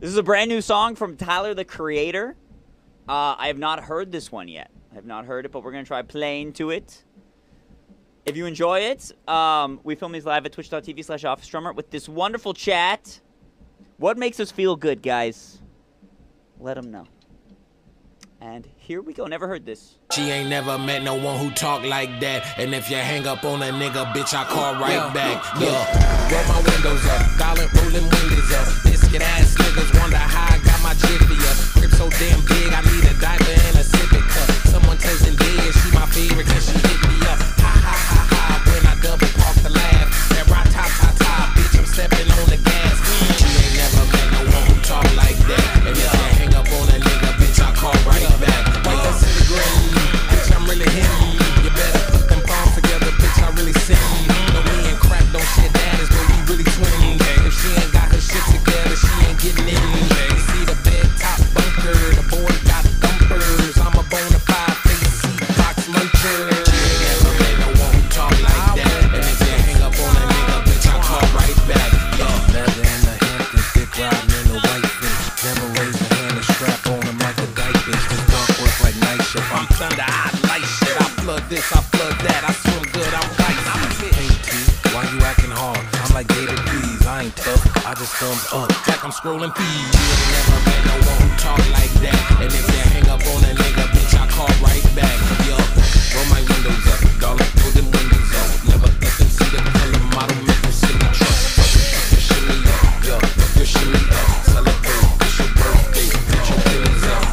This is a brand new song from Tyler, the Creator. I have not heard this one yet. I have not heard it, but we're going to try playing to it. If you enjoy it, we film these live at twitch.tv/OfficeDrummer with this wonderful chat. What makes us feel good, guys? Let them know. And here we go. Never heard this. She ain't never met no one who talk like that. And if you hang up on a nigga, bitch, I call right back. Where my windows at? Violent rolling windows at. Biscuit ass niggas wonder how I got my jiffy up. Grip so damn big, I need a diaper and a sipping cup. Someone testing big, and she my favorite, cause she hit me up. Ha ha ha ha, when I double park the lab. That rock top, top, top, bitch, I'm stepping on the gas. She ain't never met no one who talk like that. And if you hang up on a nigga, bitch, I call right back. Like that's in the green, bitch, I'm really hitting you. You better put them palms together, bitch, I really sent you. No, we ain't crap, don't shit, that is where we really twin. If she ain't got her shit together, she ain't getting in. You see the bed top bunker, the boy got thumpers. I'm a bona fide face, box muncher. She ain't never met no one who talk like that. And if you hang up on a nigga, bitch, I call right back. Leather in the Hamptons, dick riding in the white bitch. Never raise a hand and strap on him like a dyke bitch. This dog work like night shift. I'm thunder, I like shit. I flood this, I flood that. I swim good, I'm right. I'm fit. Why you acting hard? I'm like David Pease. I ain't tough, I just thumbs up like I'm scrolling feed. You ain't never met no one who talk like that. And if you hang up on a nigga, bitch, I call right back. Yo, roll my windows up, darling, throw them windows up. Never let them see the color model, make them see the truck. Fuck your shimmy up, yo, fuck your shimmy up. Celebrate, it's your birthday, get your feelings up.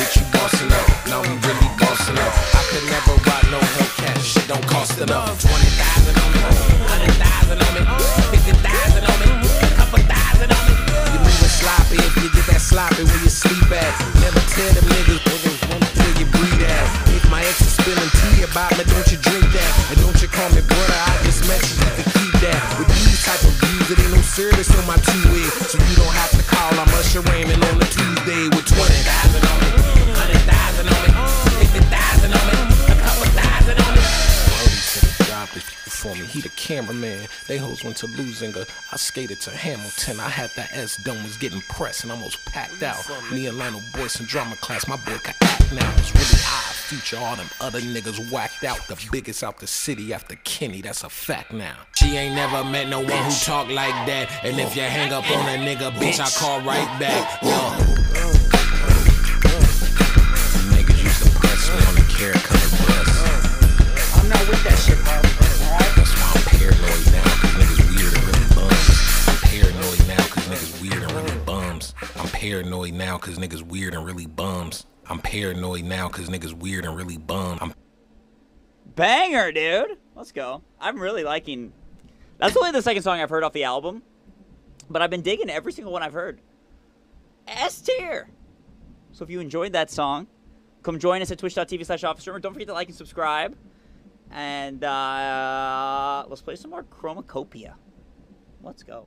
Bitch, you bossing up, now we really bossing up. I could never ride no Hellcat, shit don't cost enough. 20,000 on me, 100,000 on me, 50,000 on me, couple thousand on me. You moving sloppy if you get that sloppy where you sleep at. Never tell them niggas what they want till you breathe at. If my ex is spilling tea about me, don't you drink that. And don't you call me brother, I just met you, you can keep that. With these type of views, it ain't no service on my two-way. So you don't have to call, I'm Usher Raymond on a Tuesday with 20,000 on me, 100,000 on me, 50,000 on me, a couple thousand on me. For me, he the cameraman. They hoes went to Lusinger. I skated to Hamilton. I had that S dome, was getting pressed and almost packed out. Me and Lionel Boyce in drama class. My boy can act now. It's really high future. All them other niggas whacked out. The biggest out the city after Kenny. That's a fact now. She ain't never met no one who talk like that. And if you hang up on a nigga, bitch, I call right back. Niggas used to press me on the carrot-colored breast. I'm not with that shit, bro. That's why I'm paranoid now, cause niggas weird and really bums. I'm paranoid now, cause niggas weird and really bums. I'm paranoid now, cause niggas weird and really bums. I'm paranoid now, cause niggas weird and really bum. I'm banger, dude. Let's go. I'm really liking. That's only the second song I've heard off the album, but I've been digging every single one I've heard. S tier. So if you enjoyed that song, come join us at twitch.tv/OfficeDrummer. Don't forget to like and subscribe. And let's play some more Chromakopia. Let's go.